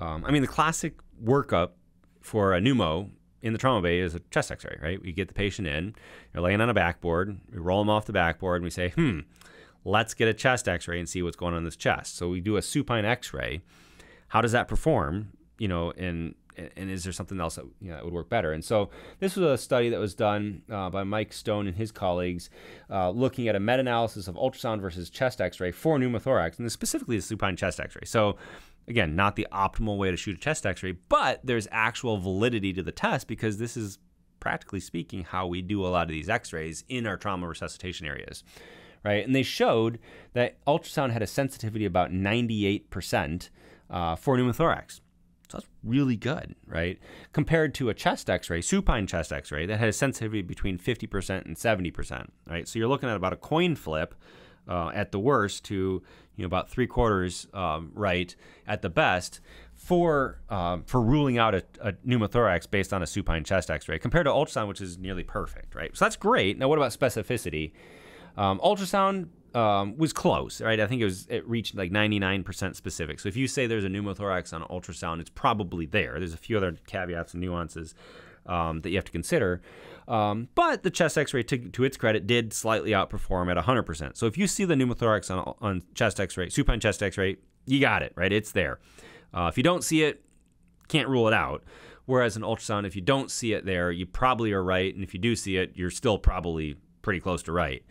Um, I mean, the classic workup for a pneumo in the trauma bay is a chest x-ray, right? We get the patient in, they're laying on a backboard, we roll them off the backboard, and we say, hmm, let's get a chest x-ray and see what's going on in this chest. So we do a supine x-ray. How does that perform, you know, and, and is there something else that, you know, that would work better? And so this was a study that was done uh, by Mike Stone and his colleagues uh, looking at a meta-analysis of ultrasound versus chest x-ray for pneumothorax, and specifically the supine chest x-ray. So again, not the optimal way to shoot a chest x-ray, but there's actual validity to the test because this is, practically speaking, how we do a lot of these x-rays in our trauma resuscitation areas, right? And they showed that ultrasound had a sensitivity about ninety-eight percent uh, for pneumothorax. So that's really good, right? Compared to a chest x-ray, supine chest x-ray, that had a sensitivity between fifty percent and seventy percent, right? So you're looking at about a coin flip Uh, at the worst to, you know, about three quarters um, right at the best for um, for ruling out a, a pneumothorax based on a supine chest x-ray compared to ultrasound, which is nearly perfect, right? So that's great. Now, what about specificity? Um, ultrasound um, was close, right? I think it was it reached like ninety-nine percent specific. So if you say there's a pneumothorax on ultrasound, it's probably there. There's a few other caveats and nuances Um, that you have to consider. Um, but the chest x-ray, to, to its credit, did slightly outperform at one hundred percent. So if you see the pneumothorax on, on chest x-ray, supine chest x-ray, you got it, right? It's there. Uh, if you don't see it, can't rule it out. Whereas an ultrasound, if you don't see it there, you probably are right. And if you do see it, you're still probably pretty close to right.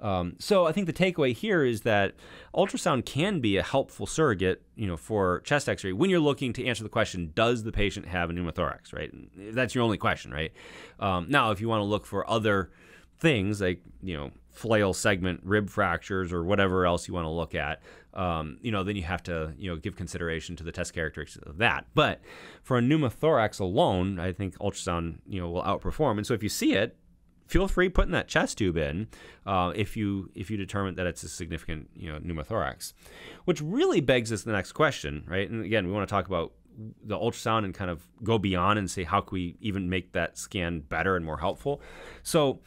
Um, so I think the takeaway here is that ultrasound can be a helpful surrogate, you know, for chest x-ray when you're looking to answer the question, does the patient have a pneumothorax, right? That's your only question, right? Um, now, if you want to look for other things like, you know, flail segment, rib fractures, or whatever else you want to look at, um, you know, then you have to, you know, give consideration to the test characteristics of that. But for a pneumothorax alone, I think ultrasound, you know, will outperform. And so if you see it, feel free putting that chest tube in uh, if you if you determine that it's a significant you know pneumothorax, which really begs us the next question, right? And again, we want to talk about the ultrasound and kind of go beyond and say, how can we even make that scan better and more helpful? So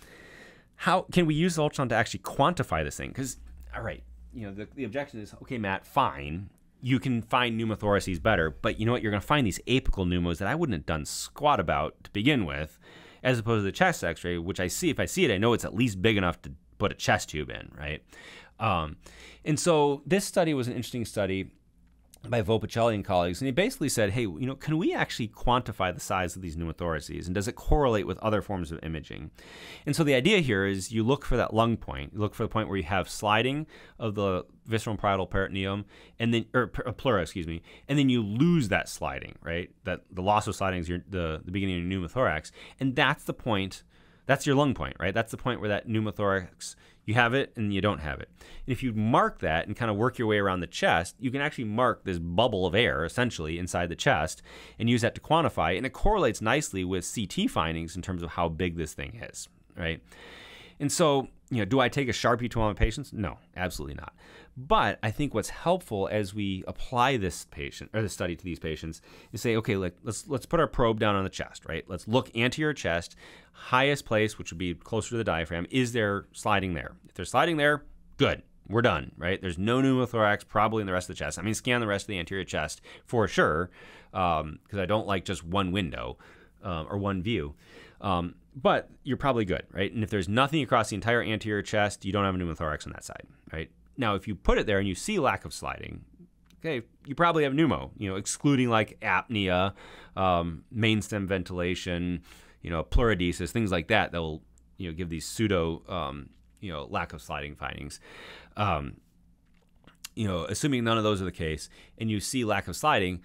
how can we use the ultrasound to actually quantify this thing? Because, all right, you know, the, the objection is, okay, Matt, fine, you can find pneumothoraces better, but you know what? You're going to find these apical pneumos that I wouldn't have done squat about to begin with, as opposed to the chest x-ray, which I see, if I see it, I know it's at least big enough to put a chest tube in, right? Um, and so this study was an interesting study by Vopicelli and colleagues, and he basically said, hey, you know, can we actually quantify the size of these pneumothoraces, and does it correlate with other forms of imaging? And so the idea here is you look for that lung point. You look for the point where you have sliding of the visceral and parietal peritoneum, and then, or pleura, excuse me, and then you lose that sliding, right? That the loss of sliding is your, the, the beginning of your pneumothorax, and that's the point, that's your lung point, right? That's the point where that pneumothorax, you have it and you don't have it. And if you mark that and kind of work your way around the chest, you can actually mark this bubble of air essentially inside the chest and use that to quantify. And it correlates nicely with C T findings in terms of how big this thing is, right? And so, you know, do I take a Sharpie to all my patients? No, absolutely not. But I think what's helpful as we apply this patient or the study to these patients is say, okay, like, let's let's put our probe down on the chest, right? Let's look anterior chest, highest place, which would be closer to the diaphragm. Is there sliding there? If there's sliding there, good, we're done, right? There's no pneumothorax probably in the rest of the chest. I mean, scan the rest of the anterior chest for sure, because um, I don't like just one window um, or one view. Um, but you're probably good, right? And if there's nothing across the entire anterior chest, you don't have a pneumothorax on that side, right? Now, if you put it there and you see lack of sliding, okay, you probably have pneumo, you know, excluding like apnea, um, mainstem ventilation, you know, pleurodesis, things like that that will, you know, give these pseudo, um, you know, lack of sliding findings. Um, you know, assuming none of those are the case and you see lack of sliding,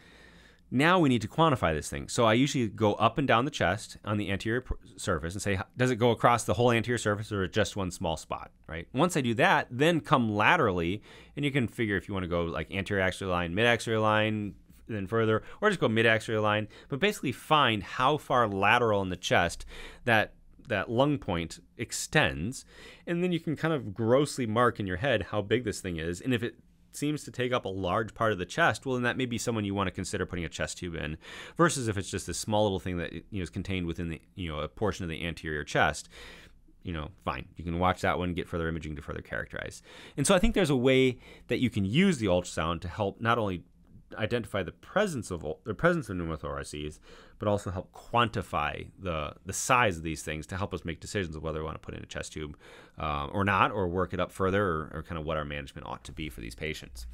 now we need to quantify this thing. So I usually go up and down the chest on the anterior surface and say, does it go across the whole anterior surface or just one small spot, right? Once I do that, then come laterally, and you can figure if you want to go like anterior axillary line, mid-axillary line, then further, or just go mid-axillary line, but basically find how far lateral in the chest that that lung point extends, and then you can kind of grossly mark in your head how big this thing is, and if it seems to take up a large part of the chest, well, then that may be someone you want to consider putting a chest tube in, versus if it's just this small little thing that you know, is contained within the, you know, a portion of the anterior chest, you know, fine. You can watch that one, get further imaging to further characterize. And so I think there's a way that you can use the ultrasound to help not only identify the presence of the presence of pneumothoraces, but also help quantify the the size of these things to help us make decisions of whether we want to put in a chest tube uh, or not, or work it up further, or, or kind of what our management ought to be for these patients.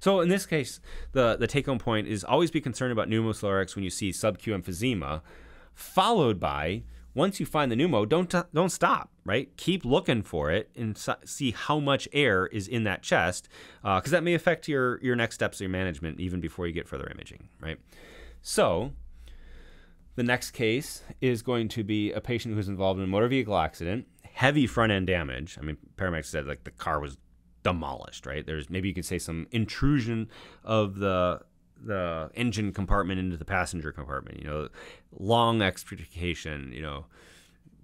So in this case, the the take home point is always be concerned about pneumothorax when you see sub-Q emphysema, followed by, once you find the pneumo, don't don't stop, right? Keep looking for it and see how much air is in that chest, because uh, that may affect your your next steps of your management even before you get further imaging, right? So the next case is going to be a patient who's involved in a motor vehicle accident, heavy front end damage. I mean, paramedics said like the car was demolished, right? There's maybe you could say some intrusion of the the engine compartment into the passenger compartment, you know, long extrication, you know,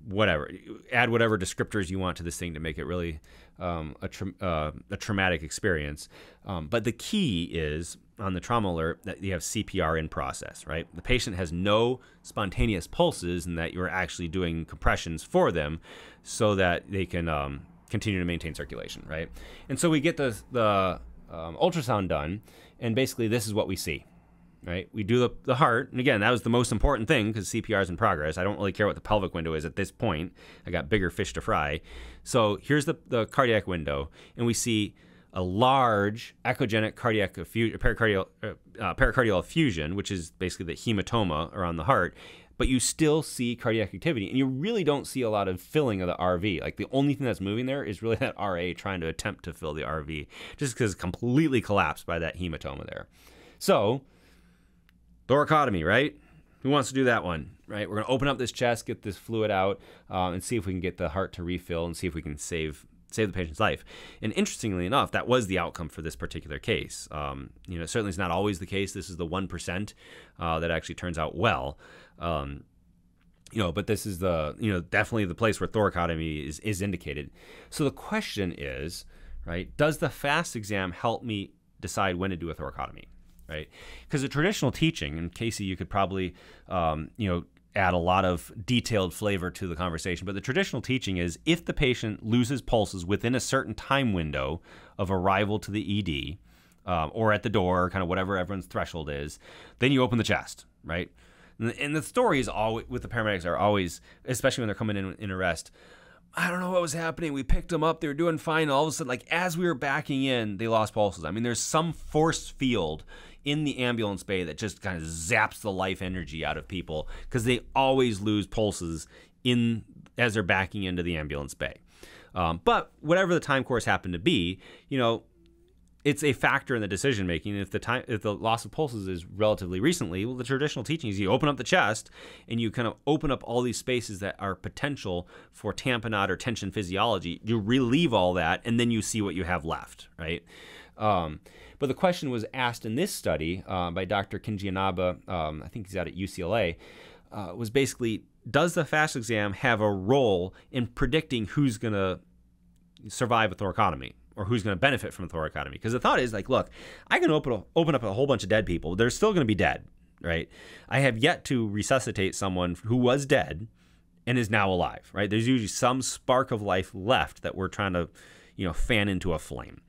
whatever. Add whatever descriptors you want to this thing to make it really um, a, tra uh, a traumatic experience. Um, but the key is on the trauma alert that you have C P R in process, right? The patient has no spontaneous pulses and that you're actually doing compressions for them so that they can um, continue to maintain circulation, right? And so we get the, the um, ultrasound done. And basically, this is what we see, right? We do the, the heart. And again, that was the most important thing because C P R is in progress. I don't really care what the pelvic window is at this point. I got bigger fish to fry. So here's the, the cardiac window. And we see a large echogenic cardiac pericardial, uh, pericardial effusion, which is basically the hematoma around the heart. But you still see cardiac activity. And you really don't see a lot of filling of the R V. Like the only thing that's moving there is really that R A trying to attempt to fill the R V, just because it's completely collapsed by that hematoma there. So thoracotomy, right? Who wants to do that one, right? We're going to open up this chest, get this fluid out, um, and see if we can get the heart to refill and see if we can save save the patient's life. And interestingly enough, that was the outcome for this particular case. Um, you know, certainly it's not always the case. This is the one percent uh, that actually turns out well. Um, you know, but this is the, you know, definitely the place where thoracotomy is, is indicated. So the question is, right, does the FAST exam help me decide when to do a thoracotomy, right? Because the traditional teaching, and Casey, you could probably, um, you know, add a lot of detailed flavor to the conversation, but the traditional teaching is if the patient loses pulses within a certain time window of arrival to the E D um, or at the door, kind of whatever everyone's threshold is, then you open the chest, right? And the, and the stories always, with the paramedics are always, especially when they're coming in in arrest, I don't know what was happening. We picked them up. They were doing fine. All of a sudden, like as we were backing in, they lost pulses. I mean, there's some force field in the ambulance bay that just kind of zaps the life energy out of people because they always lose pulses in as they're backing into the ambulance bay. Um, but whatever the time course happened to be, you know, it's a factor in the decision making. If the time, if the loss of pulses is relatively recently, well, the traditional teaching is you open up the chest and you kind of open up all these spaces that are potential for tamponade or tension physiology. You relieve all that, and then you see what you have left, right? Um, but the question was asked in this study uh, by Doctor Kinjianaba, um, I think he's out at U C L A, uh, was basically, does the FAST exam have a role in predicting who's going to survive a thoracotomy? Or who's going to benefit from a thoracotomy? Because the thought is like, look, I can open a, open up a whole bunch of dead people. They're still going to be dead, right? I have yet to resuscitate someone who was dead and is now alive, right? There's usually some spark of life left that we're trying to, you know, fan into a flame.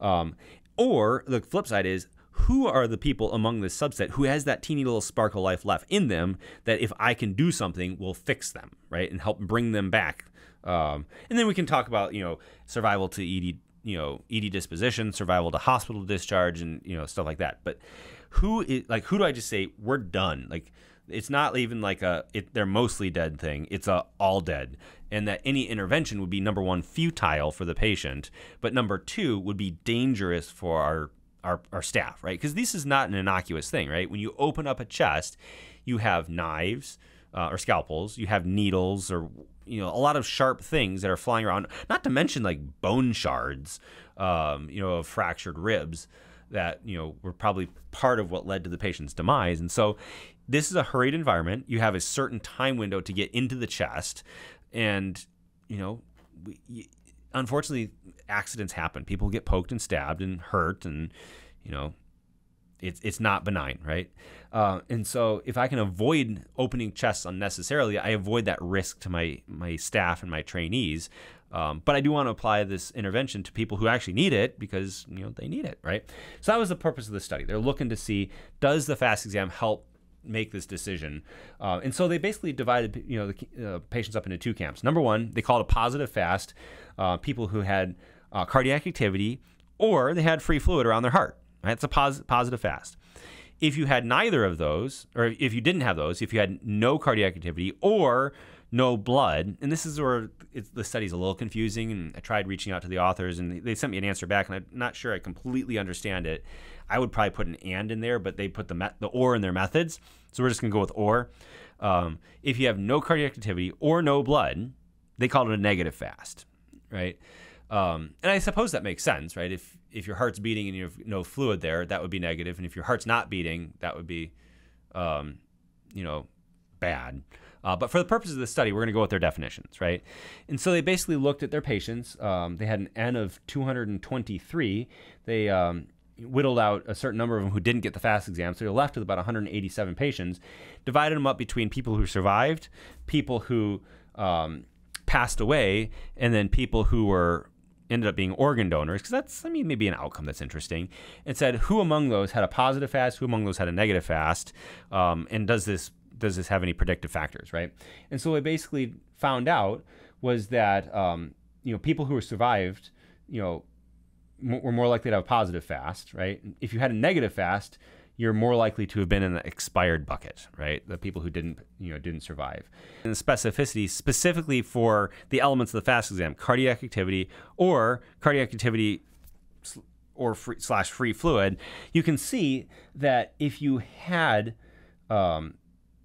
Um, or the flip side is, who are the people among this subset who has that teeny little spark of life left in them that if I can do something, will fix them, right, and help bring them back? Um, and then we can talk about, you know, survival to E D. You know, E D disposition, survival to hospital discharge, and, you know, stuff like that. But who is, like, who do I just say we're done? Like, it's not even like a it, they're mostly dead thing. It's a all dead, and that any intervention would be, number one, futile for the patient, but number two would be dangerous for our our, our staff, right? Because this is not an innocuous thing, right? When you open up a chest, you have knives. Uh, or scalpels, you have needles, or, you know, a lot of sharp things that are flying around, not to mention like bone shards, um, you know, of fractured ribs that, you know, were probably part of what led to the patient's demise. And so this is a hurried environment. You have a certain time window to get into the chest, and, you know, we, unfortunately, accidents happen. People get poked and stabbed and hurt, and, you know, It's, it's not benign, right? Uh, and so if I can avoid opening chests unnecessarily, I avoid that risk to my, my staff and my trainees. Um, but I do want to apply this intervention to people who actually need it because, you know, they need it, right? So that was the purpose of the study. They're looking to see, does the FAST exam help make this decision? Uh, and so they basically divided, you know, the uh, patients up into two camps. Number one, they called a positive FAST uh, people who had uh, cardiac activity or they had free fluid around their heart. That's a pos positive FAST. If you had neither of those, or if you didn't have those, if you had no cardiac activity or no blood, and this is where it's, the study's a little confusing, and I tried reaching out to the authors, and they sent me an answer back, and I'm not sure I completely understand it. I would probably put an and in there, but they put the, met the or in their methods, so we're just going to go with or. Um, if you have no cardiac activity or no blood, they called it a negative FAST, right? Um, and I suppose that makes sense, right? If if your heart's beating and you have no fluid there, that would be negative. And if your heart's not beating, that would be, um, you know, bad. Uh, but for the purposes of this study, we're going to go with their definitions, right? And so they basically looked at their patients. Um, they had an N of two hundred twenty-three. They um, whittled out a certain number of them who didn't get the FAST exam. So you're left with about one hundred eighty-seven patients, divided them up between people who survived, people who um, passed away, and then people who were ended up being organ donors, because that's, I mean, maybe an outcome that's interesting. It said, who among those had a positive FAST, who among those had a negative FAST, um, and does this does this have any predictive factors, right? And so what we basically found out was that, um, you know, people who were survived, you know, m were more likely to have a positive FAST, right? If you had a negative FAST, you're more likely to have been in the expired bucket, right? The people who didn't, you know, didn't survive. And the specificity specifically for the elements of the FAST exam, cardiac activity or cardiac activity or free, slash free fluid, you can see that if you had, um,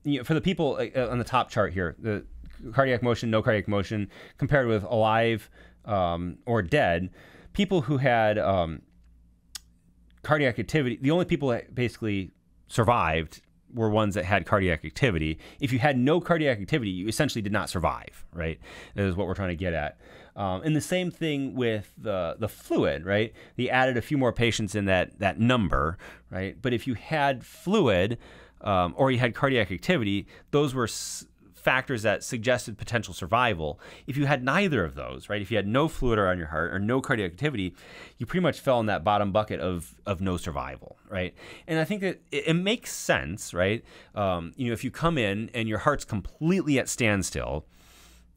you know, for the people on the top chart here, the cardiac motion, no cardiac motion, compared with alive um, or dead, people who had um, cardiac activity, the only people that basically survived were ones that had cardiac activity. If you had no cardiac activity, you essentially did not survive, right? That is what we're trying to get at. Um, and the same thing with the, the fluid, right? They added a few more patients in that, that number, right? But if you had fluid um, or you had cardiac activity, those were s factors that suggested potential survival. If you had neither of those, right? If you had no fluid around your heart or no cardiac activity, you pretty much fell in that bottom bucket of, of no survival, right? And I think that it, it makes sense, right? Um, you know, if you come in and your heart's completely at standstill,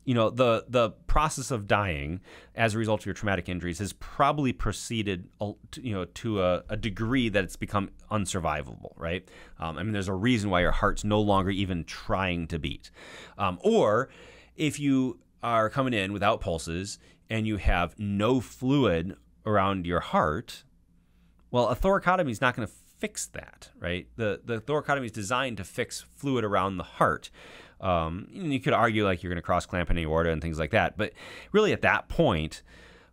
you know, the, the process of dying as a result of your traumatic injuries has probably proceeded, you know, to a, a degree that it's become unsurvivable, right? Um, I mean, there's a reason why your heart's no longer even trying to beat. Um, or if you are coming in without pulses and you have no fluid around your heart, well, a thoracotomy is not going to fix that, right? The, the thoracotomy is designed to fix fluid around the heart. Um, and you could argue like you're going to cross clamp an aorta and things like that, but really at that point,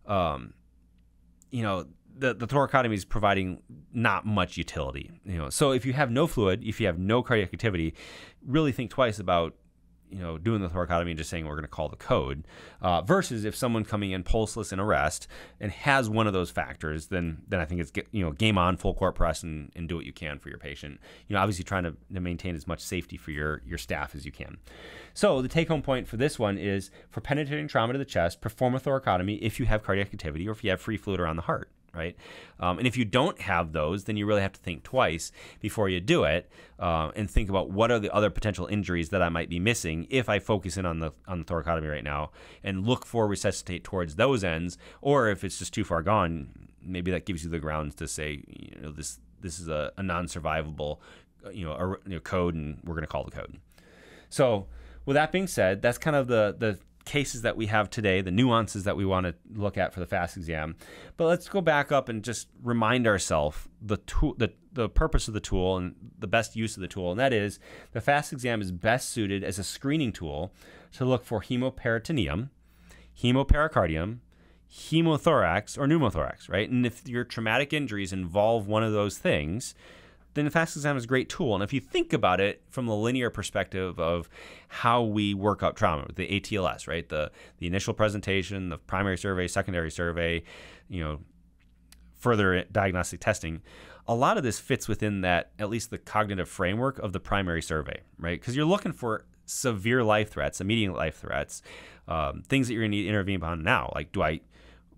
um, you know, the, the thoracotomy is providing not much utility, you know? So if you have no fluid, if you have no cardiac activity, really think twice about, you know, doing the thoracotomy and just saying we're going to call the code, uh, versus if someone coming in pulseless and arrest and has one of those factors, then then I think it's, you know, game on, full court press, and, and do what you can for your patient. You know, obviously trying to, to maintain as much safety for your your staff as you can. So the take home point for this one is, for penetrating trauma to the chest, perform a thoracotomy if you have cardiac activity or if you have free fluid around the heart. Right? Um, and if you don't have those, then you really have to think twice before you do it, uh, and think about what are the other potential injuries that I might be missing if I focus in on the on the thoracotomy right now, and look for resuscitate towards those ends. Or if it's just too far gone, maybe that gives you the grounds to say, you know, this this is a, a non-survivable, you know, a, you know, code, and we're going to call the code. So with that being said, that's kind of the the cases that we have today, the nuances that we want to look at for the FAST exam. But let's go back up and just remind ourselves the tool, the, the purpose of the tool and the best use of the tool. And that is, the FAST exam is best suited as a screening tool to look for hemoperitoneum, hemopericardium, hemothorax, or pneumothorax, right? And if your traumatic injuries involve one of those things, then the FAST exam is a great tool. And if you think about it from the linear perspective of how we work up trauma with the A T L S, right? The, the initial presentation, the primary survey, secondary survey, you know, further diagnostic testing, a lot of this fits within that, at least the cognitive framework of the primary survey, right? Because you're looking for severe life threats, immediate life threats, um, things that you're gonna need to intervene upon now. Like, do I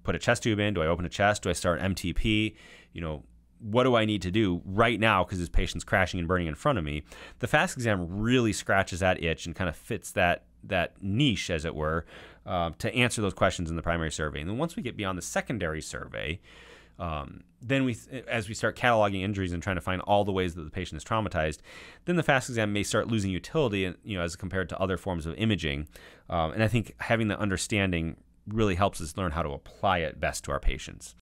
put a chest tube in? Do I open a chest? Do I start an M T P? You know, what do I need to do right now because this patient's crashing and burning in front of me? The FAST exam really scratches that itch and kind of fits that that niche, as it were, uh, to answer those questions in the primary survey. And then once we get beyond the secondary survey, um, then we, as we start cataloging injuries and trying to find all the ways that the patient is traumatized, then the FAST exam may start losing utility, you know, as compared to other forms of imaging. Um, and I think having the understanding really helps us learn how to apply it best to our patients.